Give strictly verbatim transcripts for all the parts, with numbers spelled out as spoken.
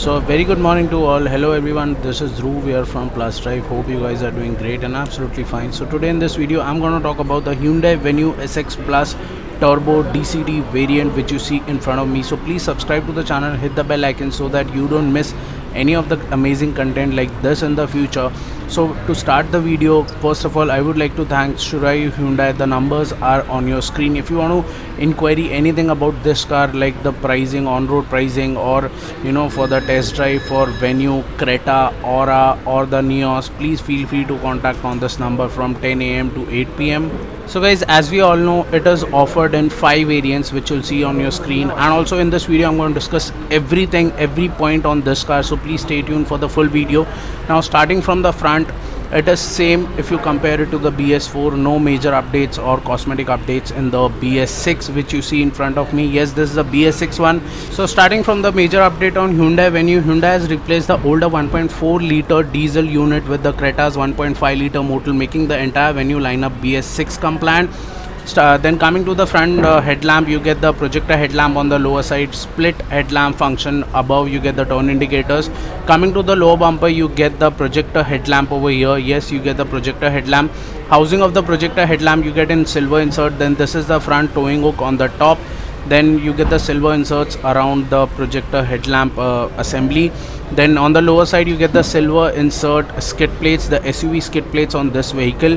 So very good morning to all. Hello everyone, this is Dhruv here from Plus Drive. Hope you guys are doing great and absolutely fine. So today in this video I'm going to talk about the Hyundai Venue S X Plus Turbo D C T variant which you see in front of me. So please subscribe to the channel, hit the bell icon so that you don't miss any of the amazing content like this in the future. So to start the video, first of all I would like to thank Shurai Hyundai. The numbers are on your screen. If you want to inquiry anything about this car like the pricing, on-road pricing, or you know, for the test drive for Venue, Creta, Aura or the Nios, please feel free to contact on this number from ten A M to eight P M So guys, as we all know, it is offered in five variants which you'll see on your screen, and also in this video I'm going to discuss everything, every point on this car, so please stay tuned for the full video. Now starting from the front, it is same if you compare it to the B S four. No major updates or cosmetic updates in the B S six which you see in front of me. Yes, this is the B S six one. So starting from the major update on Hyundai Venue, Hyundai has replaced the older one point four liter diesel unit with the Creta's one point five liter motor, making the entire Venue lineup B S six compliant. Uh, then coming to the front uh, headlamp, you get the projector headlamp on the lower side, split headlamp function above, you get the turn indicators. Coming to the lower bumper, you get the projector headlamp over here. Yes, you get the projector headlamp. Housing of the projector headlamp you get in silver insert. Then this is the front towing hook on the top. Then you get the silver inserts around the projector headlamp uh, assembly. Then on the lower side you get the silver insert skid plates, the S U V skid plates on this vehicle.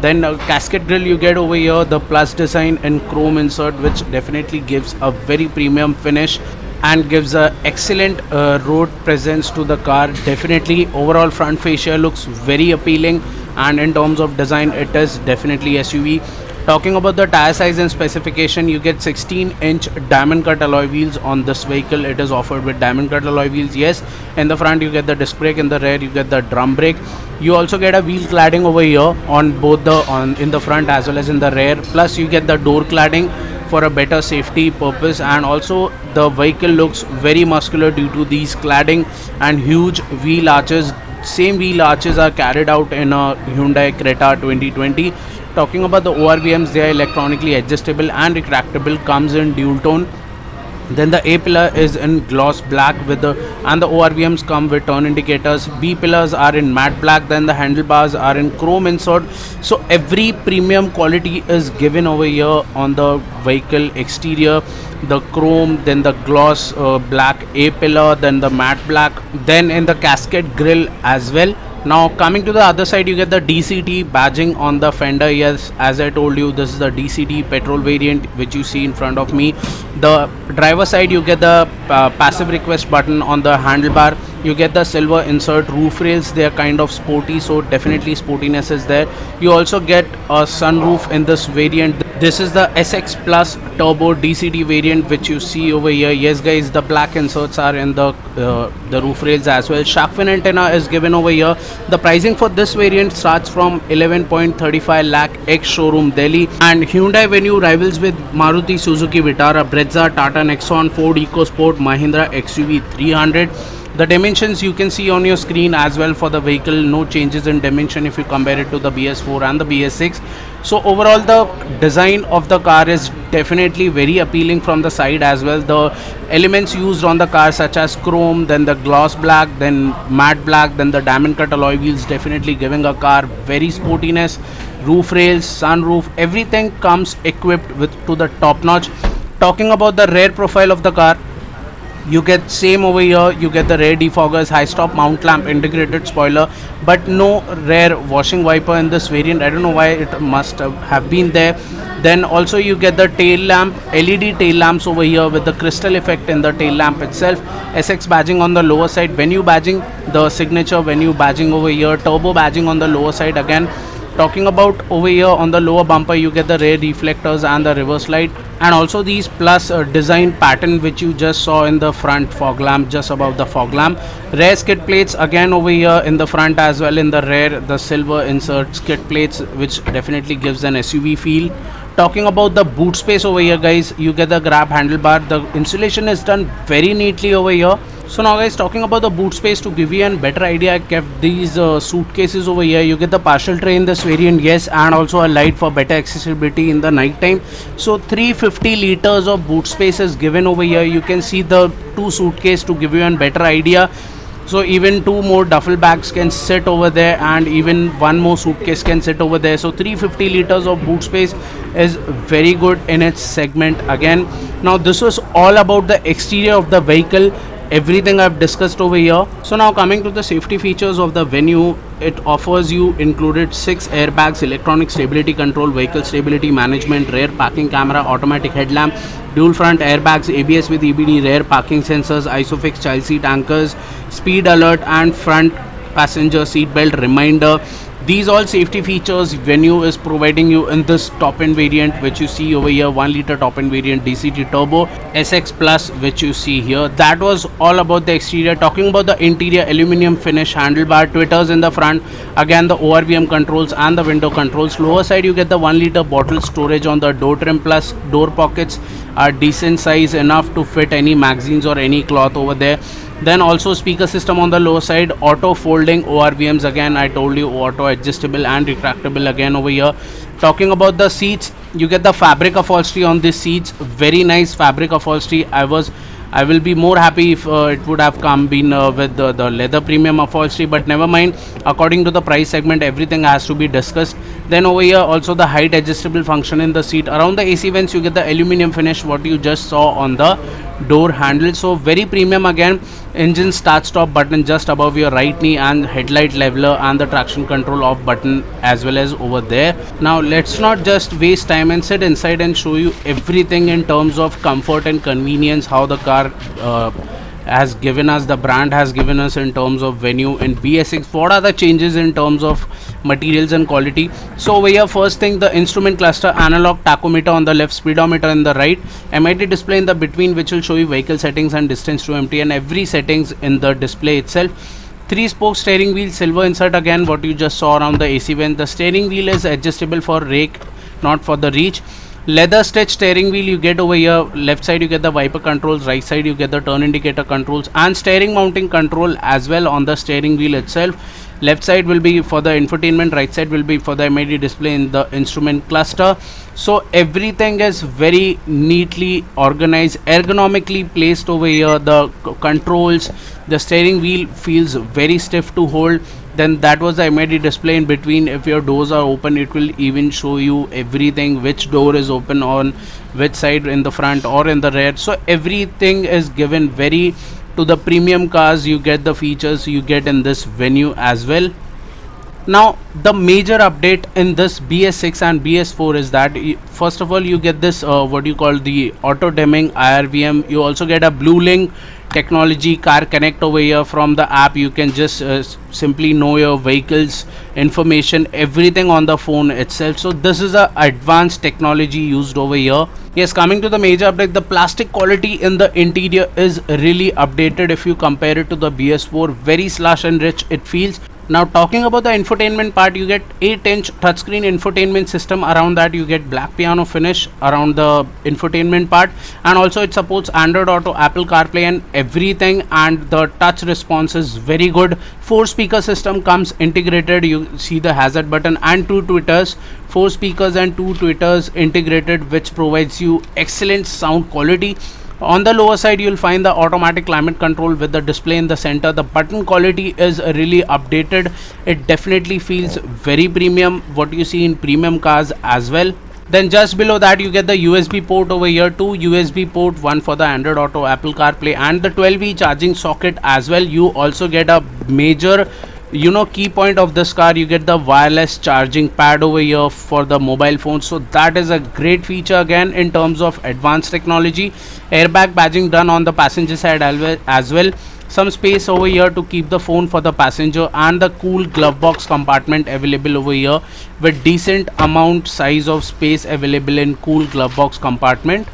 Then a casket grille you get over here, the plus design and chrome insert, which definitely gives a very premium finish and gives a excellent uh, road presence to the car. Definitely overall front fascia looks very appealing, and in terms of design it is definitely S U V. Talking about the tire size and specification, you get sixteen inch diamond cut alloy wheels on this vehicle. It is offered with diamond cut alloy wheels. Yes, in the front you get the disc brake, in the rear you get the drum brake. You also get a wheel cladding over here on both the on in the front as well as in the rear. Plus you get the door cladding for a better safety purpose, and also the vehicle looks very muscular due to these cladding and huge wheel arches. Same wheel arches are carried out in a Hyundai Creta twenty twenty. Talking about the O R V Ms, they are electronically adjustable and retractable, comes in dual tone. Then the A pillar is in gloss black with the and the O R V Ms come with turn indicators. B pillars are in matte black. Then the handlebars are in chrome insert. So every premium quality is given over here on the vehicle exterior. The chrome, then the gloss uh, black A pillar, then the matte black, then in the casket grille as well. Now coming to the other side, you get the D C T badging on the fender. Yes, as I told you, this is the D C T petrol variant which you see in front of me. The driver side, you get the uh, passive request button on the handlebar. You get the silver insert roof rails. They are kind of sporty, so definitely sportiness is there. You also get a sunroof in this variant. This is the S X Plus Turbo D C T variant which you see over here. Yes guys, the black inserts are in the uh, the roof rails as well. Shark fin antenna is given over here. The pricing for this variant starts from eleven point three five lakh ex showroom Delhi, and Hyundai Venue rivals with Maruti Suzuki Vitara Brezza, Tata Nexon, Ford EcoSport, Mahindra X U V three hundred. The dimensions you can see on your screen as well for the vehicle. No changes in dimension if you compare it to the B S four and the B S six. So overall the design of the car is definitely very appealing from the side as well. The elements used on the car such as chrome, then the gloss black, then matte black, then the diamond cut alloy wheels, definitely giving a car very sportiness. Roof rails, sunroof, everything comes equipped with to the top notch. Talking about the rear profile of the car, you get same over here. You get the rear defoggers, high stop mount lamp, integrated spoiler, but no rear washing wiper in this variant. I don't know why it must have been there. Then also you get the tail lamp, L E D tail lamps over here with the crystal effect in the tail lamp itself. S X badging on the lower side, Venue badging, the signature Venue badging over here, turbo badging on the lower side again. Talking about over here on the lower bumper, you get the rear reflectors and the reverse light, and also these plus uh, design pattern which you just saw in the front fog lamp, just above the fog lamp. Rear skid plates again over here in the front as well in the rear, the silver insert skid plates which definitely gives an S U V feel. Talking about the boot space over here guys, you get the grab handlebar. The insulation is done very neatly over here. So now guys, talking about the boot space, to give you a better idea, I kept these uh, suitcases over here. You get the partial tray in this variant, yes, and also a light for better accessibility in the night time. So three hundred fifty liters of boot space is given over here. You can see the two suitcases to give you a better idea. So even two more duffel bags can sit over there, and even one more suitcase can sit over there. So three hundred fifty liters of boot space is very good in its segment again. Now this was all about the exterior of the vehicle, everything I've discussed over here. So now coming to the safety features of the Venue, it offers you included six airbags, electronic stability control, vehicle stability management, rear parking camera, automatic headlamp, dual front airbags, A B S with E B D, rear parking sensors, ISOFIX child seat anchors, speed alert, and front passenger seat belt reminder. These all safety features Venue is providing you in this top-end variant, which you see over here, one liter top-end variant, D C T Turbo, S X Plus, which you see here. That was all about the exterior. Talking about the interior, aluminium finish, handlebar, tweeters in the front, again the O R V M controls and the window controls. Lower side, you get the one liter bottle storage on the door trim, plus door pockets are decent size enough to fit any magazines or any cloth over there. Then also speaker system on the low side, auto folding O R V Ms, again I told you, auto adjustable and retractable again over here. Talking about the seats, you get the fabric upholstery on these seats, very nice fabric upholstery. I was I will be more happy if uh, it would have come been uh, with the, the leather premium upholstery, but never mind. According to the price segment, everything has to be discussed. Then over here also the height adjustable function in the seat. Around the A C vents, you get the aluminium finish, what you just saw on the door handle. So very premium again. Engine start stop button just above your right knee, and headlight leveler and the traction control off button as well as over there. Now let's not just waste time and sit inside and show you everything in terms of comfort and convenience, how the car uh, has given us, the brand has given us in terms of Venue and B S six, what are the changes in terms of materials and quality. So over here, first thing, the instrument cluster, analog tachometer on the left, speedometer in the right, M I T display in the between, which will show you vehicle settings and distance to empty and every settings in the display itself. Three spoke steering wheel, silver insert again, what you just saw around the A C vent. The steering wheel is adjustable for rake, not for the reach. Leather stitch steering wheel you get over here. Left side you get the wiper controls, right side you get the turn indicator controls and steering mounting control as well on the steering wheel itself. Left side will be for the infotainment, right side will be for the M I D display in the instrument cluster. So everything is very neatly organized, ergonomically placed over here. The controls, the steering wheel feels very stiff to hold. Then that was the M I D display in between. If your doors are open, it will even show you everything, which door is open on which side, in the front or in the rear. So everything is given very to the premium cars. You get the features you get in this Venue as well. Now the major update in this B S six and B S four is that first of all you get this uh, what you call the auto dimming I R V M. You also get a Blue Link technology, Car Connect over here. From the app you can just uh, simply know your vehicle's information, everything on the phone itself. So this is a advanced technology used over here. Yes, coming to the major update, the plastic quality in the interior is really updated. If you compare it to the B S four, very slush and rich it feels. Now talking about the infotainment part, you get eight inch touchscreen infotainment system. Around that you get black piano finish around the infotainment part, and also it supports Android Auto, Apple CarPlay and everything, and the touch response is very good. Four speaker system comes integrated, you see the hazard button, and two tweeters, four speakers and two tweeters integrated, which provides you excellent sound quality. On the lower side you'll find the automatic climate control with the display in the center. The button quality is really updated. It definitely feels very premium, what you see in premium cars as well. Then just below that you get the U S B port over here, two U S B port, one for the Android Auto, Apple CarPlay and the twelve volt charging socket as well. You also get a major, you know, key point of this car. You get the wireless charging pad over here for the mobile phone, so that is a great feature again in terms of advanced technology. Airbag badging done on the passenger side as well. Some space over here to keep the phone for the passenger, and the cool glove box compartment available over here with decent amount size of space available in cool glove box compartment.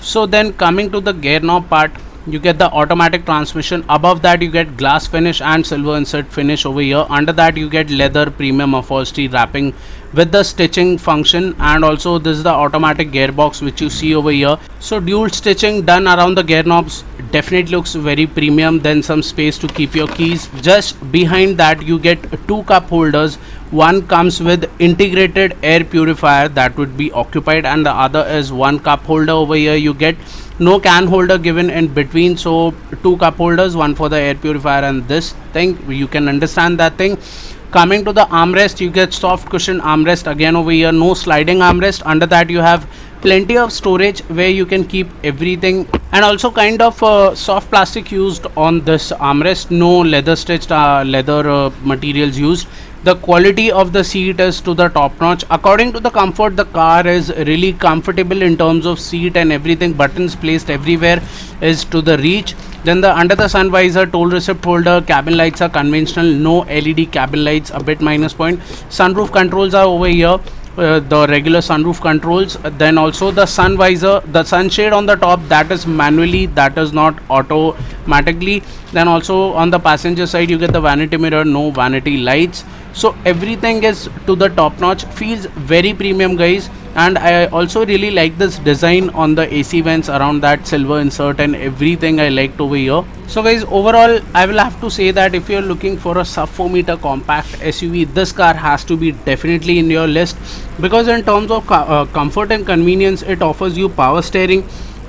So then coming to the gear knob part, you get the automatic transmission. Above that you get glass finish and silver insert finish over here. Under that you get leather premium upholstery wrapping with the stitching function, and also this is the automatic gearbox which you see over here. So dual stitching done around the gear knobs definitely looks very premium. Then some space to keep your keys. Just behind that you get two cup holders. One comes with integrated air purifier that would be occupied, and the other is one cup holder over here. You get no can holder given in between, so two cup holders, one for the air purifier and this thing. You can understand that thing. Coming to the armrest, you get soft cushion armrest again over here. No sliding armrest. Under that you have plenty of storage where you can keep everything, and also kind of uh, soft plastic used on this armrest. No leather stitched uh, leather uh, materials used. The quality of the seat is to the top notch. According to the comfort, the car is really comfortable in terms of seat and everything. Buttons placed everywhere is to the reach. Then the under the sun visor, toll receipt holder, cabin lights are conventional, no L E D cabin lights, a bit minus point. Sunroof controls are over here, uh, the regular sunroof controls. Then also the sun visor, the sunshade on the top, that is manually, that is not automatically. Then also on the passenger side you get the vanity mirror, no vanity lights. So everything is to the top notch, feels very premium guys. And I also really like this design on the A C vents around that silver insert and everything. I liked over here. So guys, overall I will have to say that if you're looking for a sub four meter compact S U V, this car has to be definitely in your list, because in terms of uh, comfort and convenience, it offers you power steering,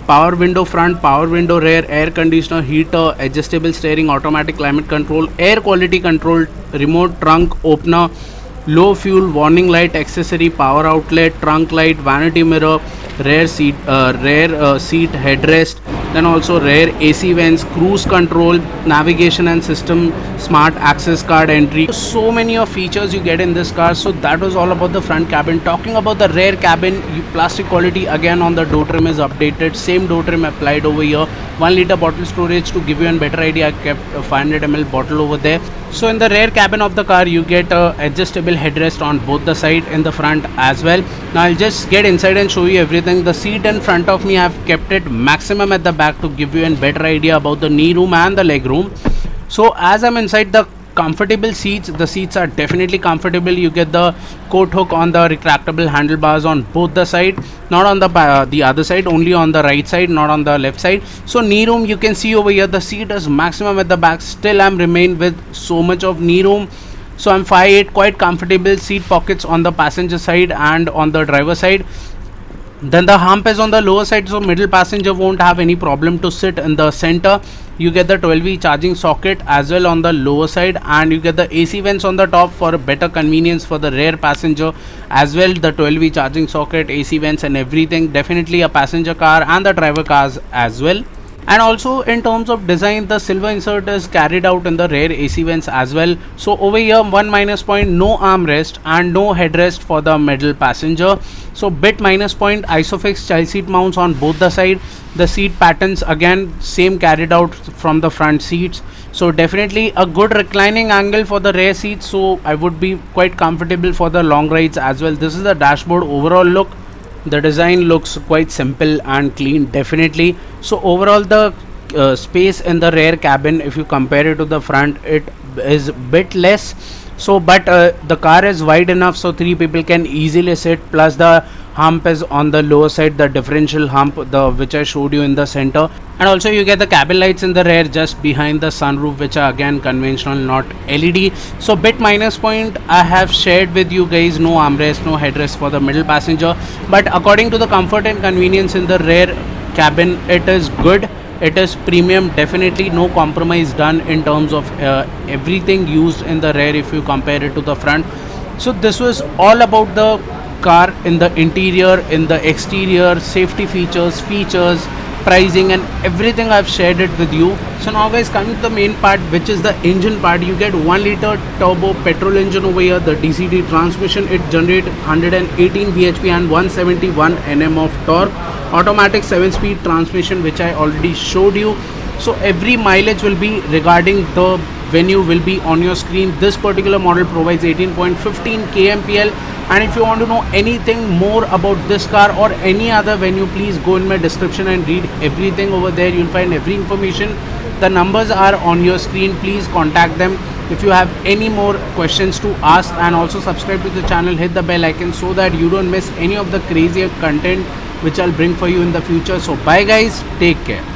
power window front, power window rear, air conditioner, heater, adjustable steering, automatic climate control, air quality control, remote trunk opener, low fuel warning light accessory, power outlet, trunk light, vanity mirror, rear seat uh, rear uh, seat headrest, then also rear A C vents, cruise control, navigation and system, smart access card entry. So many of features you get in this car. So that was all about the front cabin. Talking about the rear cabin, plastic quality again on the door trim is updated, same door trim applied over here. One liter bottle storage to give you a better idea. I kept a five hundred milliliter bottle over there. So in the rear cabin of the car you get a adjustable headrest on both the side and the front as well. Now I'll just get inside and show you everything. The seat in front of me, I have kept it maximum at the back to give you a better idea about the knee room and the leg room. So as I'm inside, the comfortable seats, the seats are definitely comfortable. You get the coat hook on the retractable handlebars on both the side, not on the uh, the other side, only on the right side, not on the left side. So knee room, you can see over here the seat is maximum at the back. Still I'm remained with so much of knee room. So I'm five foot eight, quite comfortable. Seat pockets on the passenger side and on the driver side. Then the hump is on the lower side, so middle passenger won't have any problem to sit in the center. You get the twelve volt charging socket as well on the lower side, and you get the A C vents on the top for better convenience for the rear passenger as well. The twelve volt charging socket, A C vents and everything, definitely a passenger car and the driver cars as well. And also in terms of design, the silver insert is carried out in the rear A C vents as well. So over here one minus point, no armrest and no headrest for the middle passenger, so bit minus point. Isofix child seat mounts on both the side. The seat patterns again same carried out from the front seats. So definitely a good reclining angle for the rear seats, so I would be quite comfortable for the long rides as well. This is the dashboard overall look. The design looks quite simple and clean definitely. So overall the uh, space in the rear cabin, if you compare it to the front, it is a bit less. So but uh, the car is wide enough so three people can easily sit. Plus the hump is on the lower side, the differential hump, the which I showed you in the center. And also you get the cabin lights in the rear just behind the sunroof, which are again conventional, not L E D. So bit minus point I have shared with you guys, no armrest, no headrest for the middle passenger. But according to the comfort and convenience in the rear cabin, it is good, it is premium definitely. No compromise done in terms of uh, everything used in the rear if you compare it to the front. So this was all about the car in the interior, in the exterior, safety features, features, pricing and everything. I've shared it with you. So now guys, coming to the main part, which is the engine part. You get one liter turbo petrol engine over here, the D C T transmission. It generates one hundred eighteen b h p and one hundred seventy-one newton meters of torque. Automatic seven speed transmission which I already showed you. So every mileage will be regarding the Venue will be on your screen. This particular model provides eighteen point one five K M P L, and if you want to know anything more about this car or any other Venue, please go in my description and read everything over there. You'll find every information. The numbers are on your screen. Please contact them if you have any more questions to ask, and also subscribe to the channel, hit the bell icon so that you don't miss any of the crazier content which I'll bring for you in the future. So bye guys, take care.